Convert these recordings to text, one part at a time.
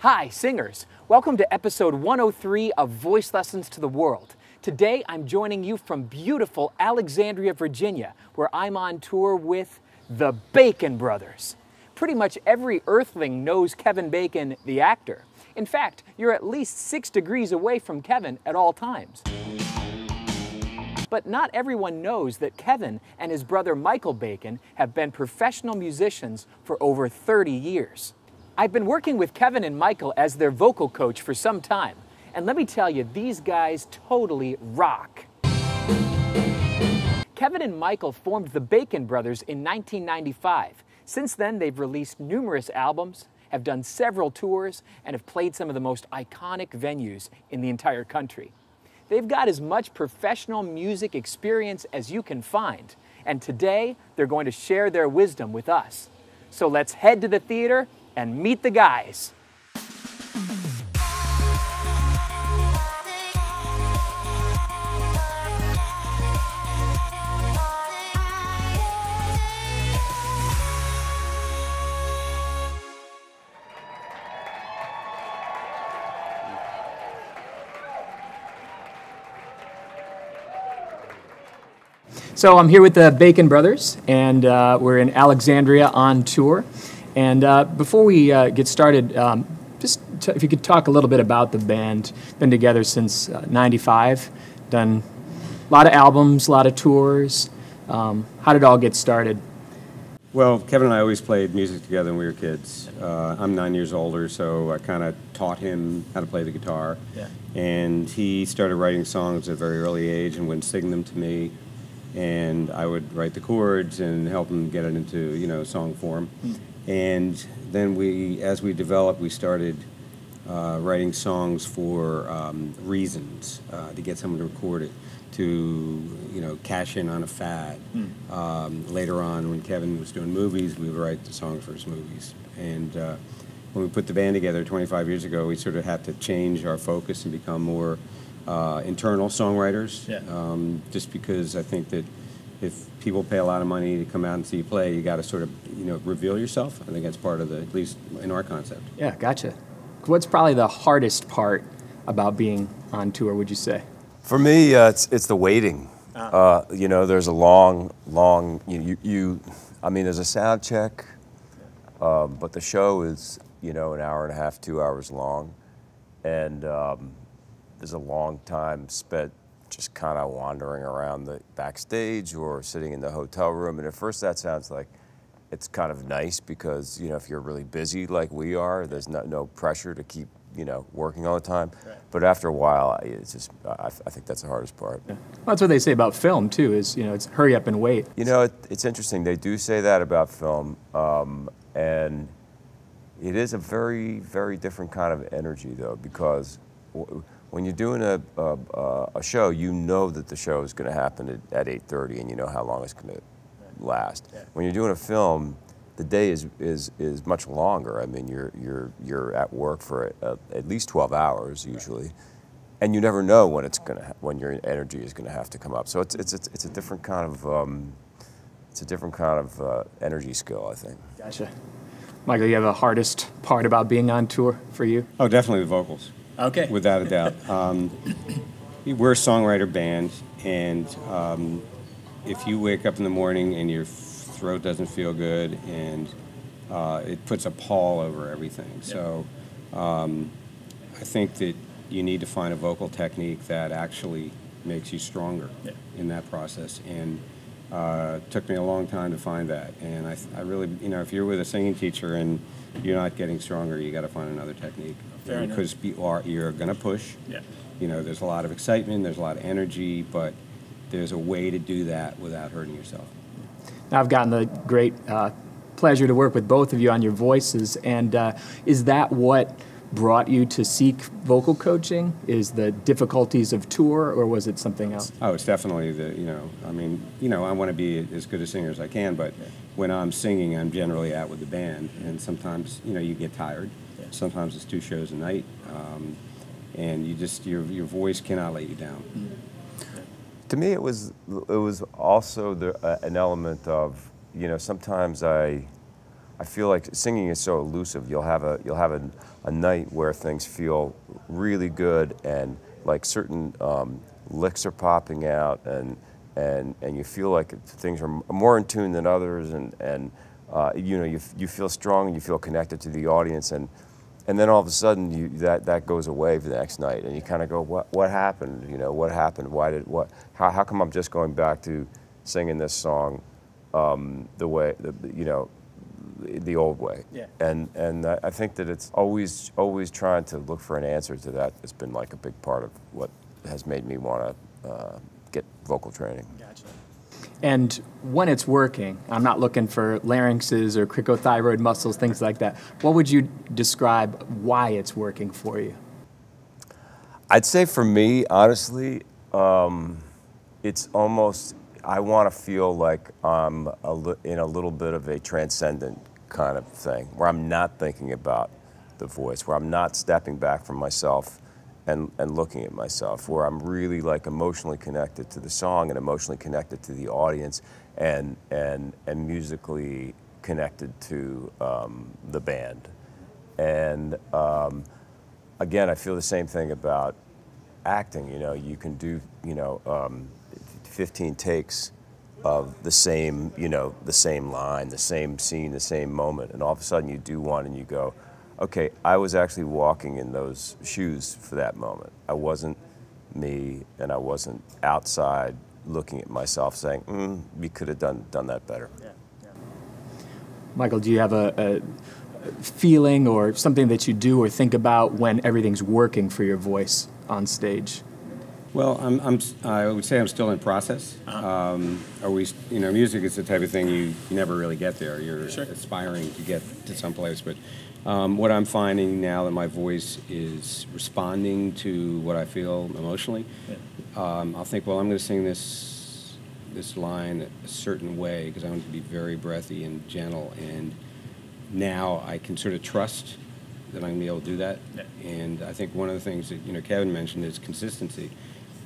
Hi, singers. Welcome to episode 103 of Voice Lessons to the World. Today, I'm joining you from beautiful Alexandria, Virginia, where I'm on tour with the Bacon Brothers. Pretty much every earthling knows Kevin Bacon, the actor. In fact, you're at least 6 degrees away from Kevin at all times. But not everyone knows that Kevin and his brother Michael Bacon have been professional musicians for over 30 years. I've been working with Kevin and Michael as their vocal coach for some time, and let me tell you, these guys totally rock. Kevin and Michael formed the Bacon Brothers in 1995. Since then, they've released numerous albums, have done several tours, and have played some of the most iconic venues in the entire country. They've got as much professional music experience as you can find, and today, they're going to share their wisdom with us. So let's head to the theater and meet the guys. So I'm here with the Bacon Brothers, and we're in Alexandria on tour. And before we get started, just if you could talk a little bit about the band. Been together since '95, done a lot of albums, a lot of tours. How did it all get started? Well, Kevin and I always played music together when we were kids. I'm 9 years older, so I kind of taught him how to play the guitar. Yeah. And he started writing songs at a very early age and would sing them to me. And I would write the chords and help him get it into, you know, song form. Mm. And then we, as we developed, we started writing songs for reasons to get someone to record it, to, you know, cash in on a fad. Mm. Later on, when Kevin was doing movies, we would write the songs for his movies. And when we put the band together 25 years ago, we sort of had to change our focus and become more internal songwriters. Yeah. Just because I think that if people pay a lot of money to come out and see you play, you got to sort of, you know, reveal yourself. I think that's part of the, at least in our concept. Yeah, gotcha. What's probably the hardest part about being on tour, would you say? For me, it's the waiting. You know, there's a long, I mean, there's a sound check, but the show is, you know, an hour and a half, 2 hours long, and there's a long time spent just kind of wandering around the backstage or sitting in the hotel room. And at first that sounds like it's kind of nice because, you know, if you're really busy like we are, there's no pressure to keep, you know, working all the time. Right. But after a while, it's just, I think that's the hardest part. Yeah. Well, that's what they say about film too, is, you know, it's hurry up and wait. You know, it's interesting. They do say that about film. And it is a very, very different kind of energy though, because when you're doing a show, you know that the show is going to happen at 8:30, and you know how long it's going to last. Yeah. When you're doing a film, the day is much longer. I mean, you're at work for at least 12 hours usually, and you never know when it's going to when your energy is going to have to come up. So it's a different kind of energy skill, I think. Gotcha. Michael, you have the hardest part about being on tour for you? Oh, definitely the vocals. Okay. Without a doubt. We're a songwriter band, and if you wake up in the morning and your throat doesn't feel good, and it puts a pall over everything. Yep. So I think that you need to find a vocal technique that actually makes you stronger. Yep. In that process. And it took me a long time to find that. And I really, you know, if you're with a singing teacher and you're not getting stronger, you got to find another technique. Because you're going to push. Yeah. You know, there's a lot of excitement, there's a lot of energy, but there's a way to do that without hurting yourself. Now, I've gotten the great pleasure to work with both of you on your voices, and is that what brought you to seek vocal coaching? Is the difficulties of tour, or was it something else? Oh, it's definitely the, you know, I mean, you know, I want to be as good a singer as I can, but when I'm singing, I'm generally out with the band, and sometimes, you know, you get tired. Sometimes it's 2 shows a night, and you just your voice cannot let you down. Mm-hmm. To me, it was also an element of, you know, sometimes I feel like singing is so elusive. You'll have a night where things feel really good and like certain licks are popping out, and you feel like things are more in tune than others, and you know, you feel strong and you feel connected to the audience, and then all of a sudden that goes away for the next night, and you kind of go, what happened? You know, what happened? How come I'm just going back to singing this song the old way? Yeah. And I think that it's always trying to look for an answer to that. It's been like a big part of what has made me want to get vocal training. Gotcha. And when it's working, I'm not looking for larynxes or cricothyroid muscles, things like that. What would you describe why it's working for you? I'd say for me, honestly, it's almost, I want to feel like I'm in a little bit of a transcendent kind of thing, where I'm not thinking about the voice, where I'm not stepping back from myself and looking at myself, where I'm really like emotionally connected to the song and emotionally connected to the audience and musically connected to the band. And again, I feel the same thing about acting. You know, you can do, you know, 15 takes of the same, you know, the same line, the same scene, the same moment, and all of a sudden you do one and you go, okay, I was actually walking in those shoes for that moment. I wasn't me, and I wasn't outside looking at myself saying, we could have done that better. Yeah. Yeah. Michael, do you have a feeling or something that you do or think about when everything's working for your voice on stage? Well, I would say I'm still in process. You know, music is the type of thing you never really get there. You're sure. Aspiring to get to some place, but what I'm finding now that my voice is responding to what I feel emotionally, yeah. I'll think, well, I'm going to sing this line a certain way because I want it to be very breathy and gentle, and now I can sort of trust that I'm going to be able to do that. Yeah. And I think one of the things that, you know, Kevin mentioned is consistency.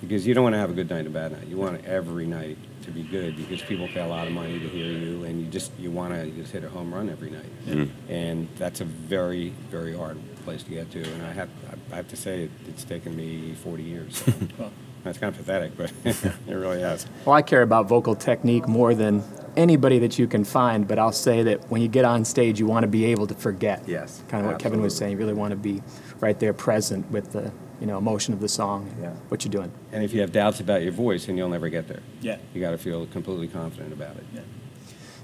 Because you don't want to have a good night and a bad night. You want every night to be good because people pay a lot of money to hear you, and you want to just hit a home run every night. Mm-hmm. And that's a very, very hard place to get to. And I have to say it's taken me 40 years. So. Well, that's kind of pathetic, but it really has. Well, I care about vocal technique more than anybody that you can find, but I'll say that when you get on stage, you want to be able to forget. Yes, kind of what absolutely. Kevin was saying. You really want to be right there present with the, you know, emotion of the song, yeah. What you're doing. And if you have doubts about your voice, then you'll never get there. Yeah. You got to feel completely confident about it. Yeah.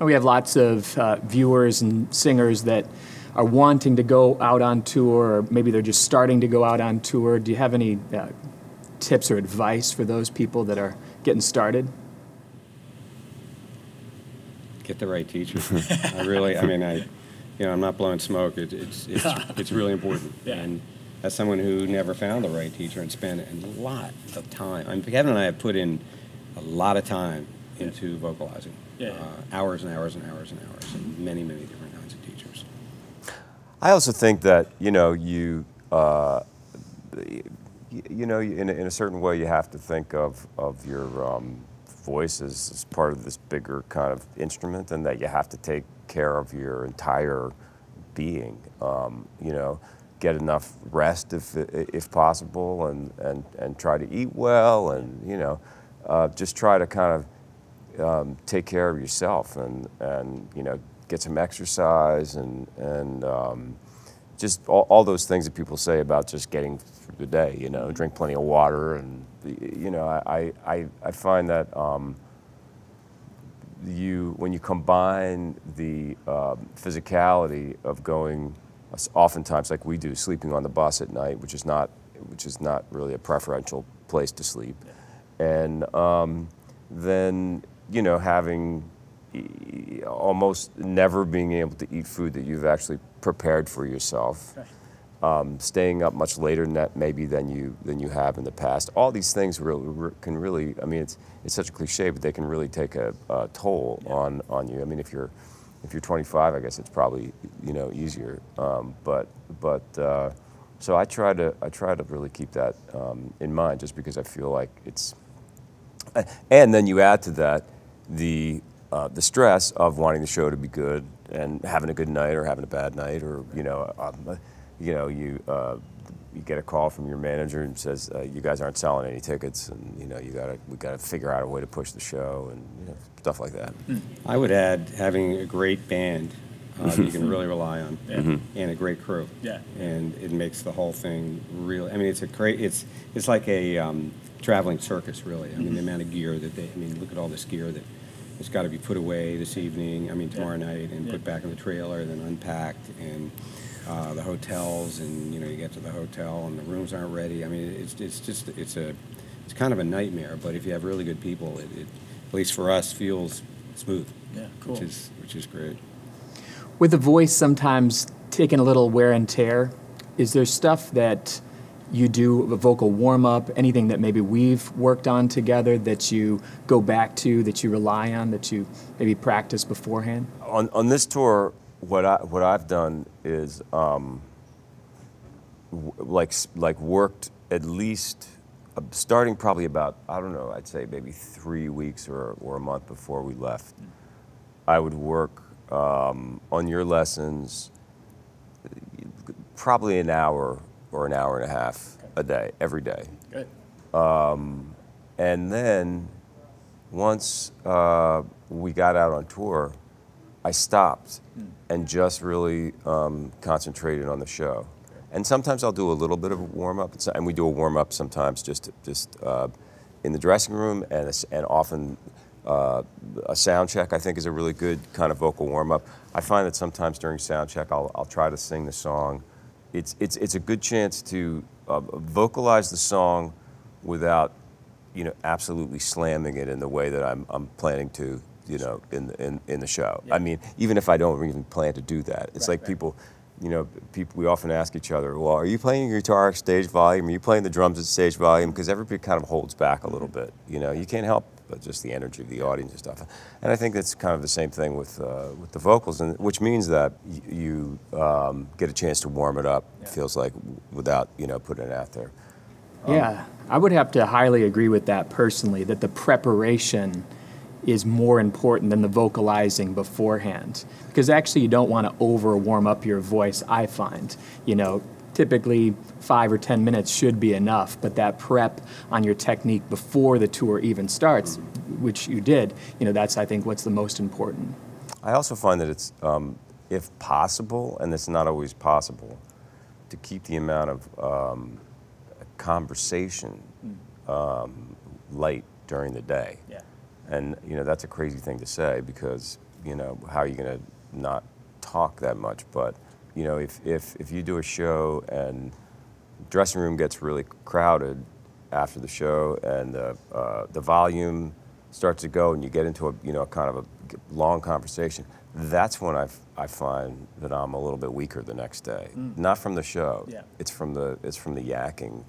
And we have lots of viewers and singers that are wanting to go out on tour, or maybe they're just starting to go out on tour. Do you have any tips or advice for those people that are getting started? Get the right teacher. You know, I'm not blowing smoke. It's really important. Yeah. And as someone who never found the right teacher and spent a lot of time, I mean, Kevin and I have put in a lot of time into vocalizing, yeah. Hours and hours and hours and hours, and many, many different kinds of teachers. I also think that, you know, in a certain way, you have to think of your voice as part of this bigger kind of instrument, and that you have to take care of your entire being, you know. Get enough rest if possible, and try to eat well, and, you know, just try to kind of take care of yourself, and you know, get some exercise, and just all those things that people say about just getting through the day. You know, drink plenty of water, and, you know, I find that when you combine the physicality of going, oftentimes, like we do, sleeping on the bus at night, which is not really a preferential place to sleep, and then, you know, having almost never being able to eat food that you've actually prepared for yourself, staying up much later than you have in the past. All these things can really, I mean, it's such a cliche, but they can really take a toll, yeah. on you. I mean, if you're 25, I guess it's probably, you know, easier. So I try to really keep that in mind, just because I feel like it's. And then you add to that the the stress of wanting the show to be good and having a good night or having a bad night, or you get a call from your manager and says you guys aren't selling any tickets, and we gotta figure out a way to push the show, and stuff like that. I would add having a great band that you can really rely on, and a great crew. Yeah, and it makes the whole thing really. I mean, it's a great. It's like a traveling circus, really. I mean, the amount of gear that they. I mean, look at all this gear that. It's got to be put away this evening, I mean tomorrow night, and put back in the trailer, and then unpacked, and the hotels, and you get to the hotel and the rooms aren't ready. I mean, it's kind of a nightmare. But if you have really good people, it at least for us feels smooth. Yeah, cool. Which is great. With the voice, sometimes taking a little wear and tear. Is there stuff that you do a vocal warm-up, anything that maybe we've worked on together that you go back to, that you rely on, that you maybe practice beforehand? On this tour, what I've done is worked at least starting probably about, I don't know, I'd say maybe 3 weeks or a month before we left. I would work on your lessons probably an hour or an hour and a half a day, every day. Good. And then once we got out on tour, I stopped and just really concentrated on the show. Okay. And sometimes I'll do a little bit of a warm-up, and we do a warm-up sometimes just in the dressing room, and often a sound check, I think, is a really good kind of vocal warm-up. I find that sometimes during sound check, I'll try to sing the song. It's a good chance to vocalize the song without, absolutely slamming it in the way that I'm planning to, in the show. Yeah. I mean, even if I don't even plan to do that, it's like people, we often ask each other, well, are you playing your guitar at stage volume? Are you playing the drums at stage volume? Because everybody kind of holds back a little bit. You can't help but just the energy of the audience and stuff. And I think that's kind of the same thing with the vocals, and which means that you get a chance to warm it up. It feels like, without putting it out there. Yeah, I would have to highly agree with that personally. That the preparation is more important than the vocalizing beforehand, because actually you don't want to over warm up your voice. I find typically 5 or 10 minutes should be enough, but that prep on your technique before the tour even starts, which you did, that's, I think, what's the most important. I also find that it's, if possible, and it's not always possible, to keep the amount of conversation light during the day. Yeah. And, that's a crazy thing to say, because, how are you going to not talk that much? But if you do a show and dressing room gets really crowded after the show, and the volume starts to go, and you get into a kind of a long conversation, that's when I find that I'm a little bit weaker the next day. Not from the show. Yeah. It's from the yakking,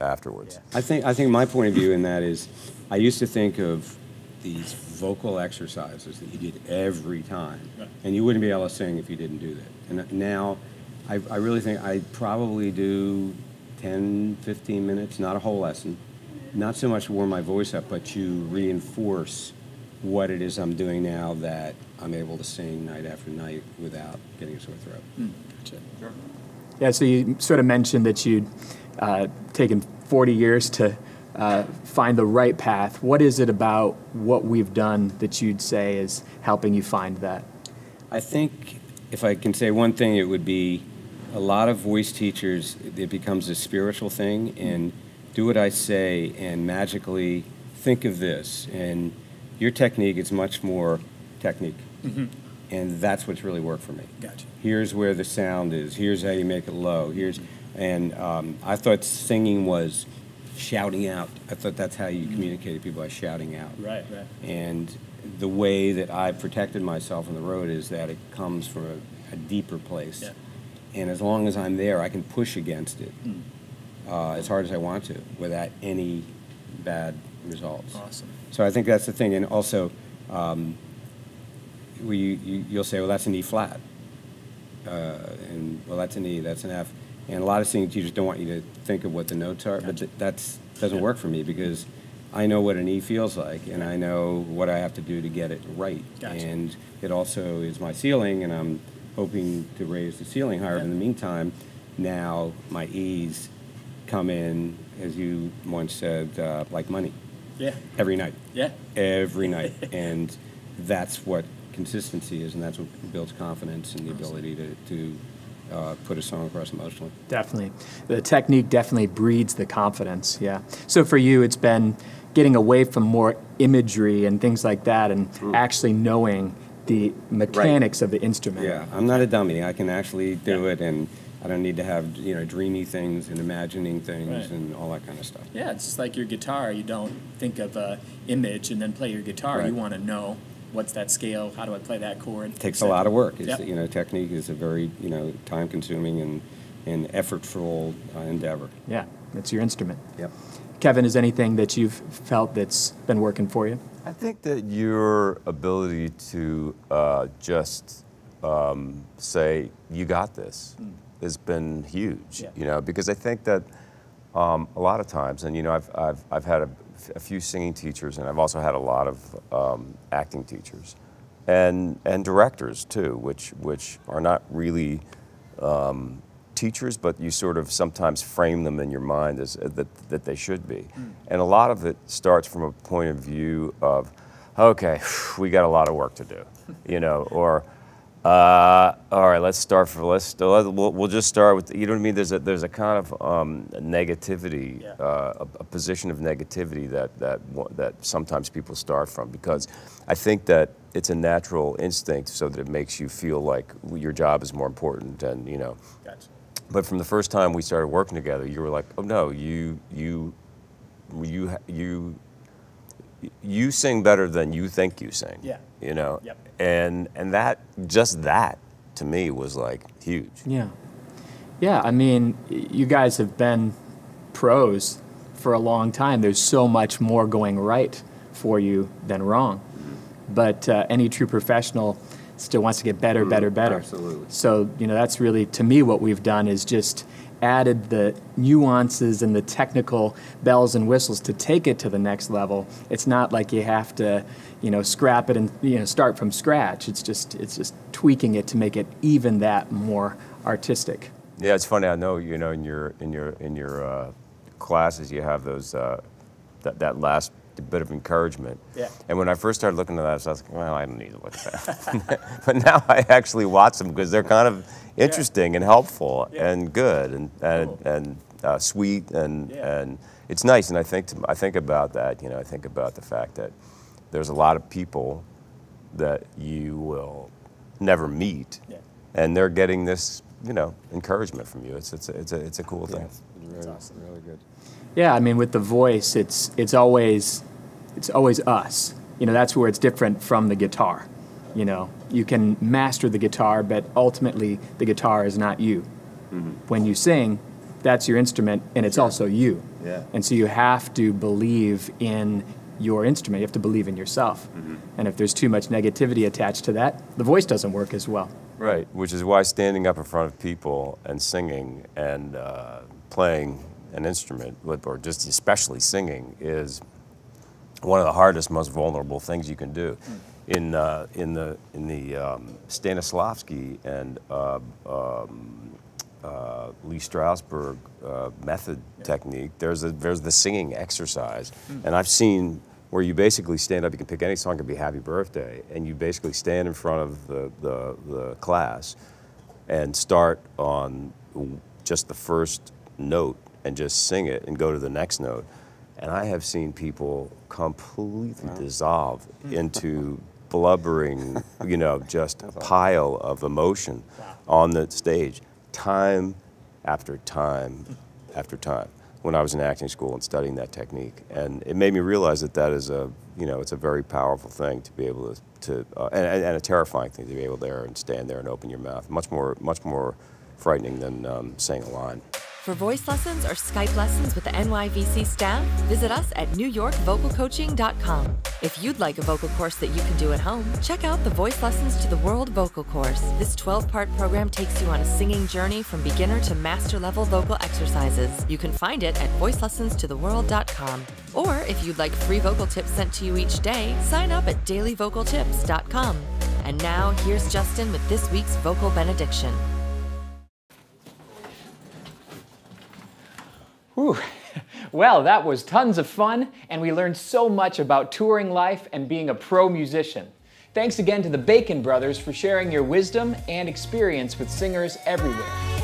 afterwards. Yeah. I think my point of view in that is, I used to think of these vocal exercises that you did every time, and you wouldn't be able to sing if you didn't do that. And now, I really think I probably do 10, 15 minutes, not a whole lesson, not so much to warm my voice up, but to reinforce what it is I'm doing now that I'm able to sing night after night without getting a sore throat. Gotcha. Sure. Yeah, so you sort of mentioned that you'd taken 40 years to find the right path. What is it about what we've done that you'd say is helping you find that? I think if I can say one thing, it would be a lot of voice teachers, it becomes a spiritual thing, and do what I say, and magically think of this. And your technique is much more technique. And that's what's really worked for me. Gotcha. Here's where the sound is. Here's how you make it low. Here's, and I thought singing was shouting out. I thought that's how you communicated people, by shouting out. Right, right. And the way that I protected myself on the road is that it comes from a deeper place. Yeah. And as long as I'm there, I can push against it as hard as I want to, without any bad results. Awesome. So I think that's the thing. And also, you'll say, well, that's an E flat. And well, that's an E, that's an F. And a lot of singing teachers don't want you to think of what the notes are, but that doesn't work for me, because I know what an E feels like, and I know what I have to do to get it right. Gotcha. And it also is my ceiling, and I'm hoping to raise the ceiling higher. Yep. In the meantime, now my E's come in, as you once said, like money. Yeah. Every night. Yeah. Every night. And that's what consistency is, and that's what builds confidence and the ability to put a song across emotionally. Definitely. The technique definitely breeds the confidence, yeah. So for you, it's been getting away from more imagery and things like that and actually knowing the mechanics of the instrument. Yeah, I'm not a dummy. I can actually do it, and I don't need to have, you know, dreamy things and imagining things and all that kind of stuff. Yeah, it's just like your guitar. You don't think of an image and then play your guitar. Right. You want to know, what's that scale? How do I play that chord? It takes a lot of work. It's, you know, technique is a very, you know, time-consuming and effortful endeavor. Yeah, it's your instrument. Yep. Kevin, is anything that you've felt that's been working for you? I think that your ability to just say, you got this, has been huge, you know, because I think that a lot of times, and, you know, I've had a few singing teachers, and I've also had a lot of acting teachers, and directors too, which are not really teachers, but you sort of sometimes frame them in your mind as that they should be. And a lot of it starts from a point of view of, okay, we got a lot of work to do, you know, or all right, we'll just start with, you know what I mean? There's a kind of negativity, a position of negativity that sometimes people start from, because I think that it's a natural instinct, so that it makes you feel like your job is more important, and you know. Gotcha. But from the first time we started working together, you were like, oh no, you sing better than you think you sing. Yeah. You know. Yep. And that, just that to me was like huge. Yeah. Yeah, I mean, you guys have been pros for a long time. There's so much more going right for you than wrong. But any true professional still wants to get better, better, better. Absolutely. So, you know, that's really, to me, what we've done is just added the nuances and the technical bells and whistles to take it to the next level. It's not like you have to, you know, scrap it and, you know, start from scratch. It's just tweaking it to make it even that more artistic. Yeah, it's funny. I know, you know, in your classes you have those that last bit of encouragement. Yeah. And when I first started looking at that, I was like, well, I don't need to look at that. But now I actually watch them because they're kind of interesting and helpful and good and sweet and it's nice. And I think about that. You know, I think about the fact that there's a lot of people that you will never meet, and they're getting this, you know, encouragement from you. It's a cool thing. It's awesome. Really good. Yeah, I mean, with the voice, it's always us. You know, that's where it's different from the guitar. You know, you can master the guitar, but ultimately the guitar is not you. Mm-hmm. When you sing, that's your instrument, and it's also you. Yeah. And so you have to believe in your instrument. You have to believe in yourself. Mm-hmm. And if there's too much negativity attached to that, the voice doesn't work as well. Right, which is why standing up in front of people and singing and playing an instrument, or just especially singing, is one of the hardest, most vulnerable things you can do. In the Stanislavsky and Lee Strausberg method technique, there's the singing exercise, and I've seen where you basically stand up. You can pick any song, it could be Happy Birthday, and you basically stand in front of the class and start on just the first note and just sing it and go to the next note. And I have seen people completely dissolve into blubbering, you know, just a pile of emotion on the stage, time after time after time, when I was in acting school and studying that technique. And it made me realize that that is a, you know, it's a very powerful thing to be able to, and a terrifying thing to be able there and stand there and open your mouth. Much more frightening than saying a line. For voice lessons or Skype lessons with the NYVC staff, visit us at NewYorkVocalCoaching.com. If you'd like a vocal course that you can do at home, check out the Voice Lessons to the World vocal course. This 12-part program takes you on a singing journey from beginner to master-level vocal exercises. You can find it at voicelessonstotheworld.com. Or if you'd like free vocal tips sent to you each day, sign up at DailyVocalTips.com. And now, here's Justin with this week's vocal benediction. Whew. Well, that was tons of fun, and we learned so much about touring life and being a pro musician. Thanks again to the Bacon Brothers for sharing your wisdom and experience with singers everywhere.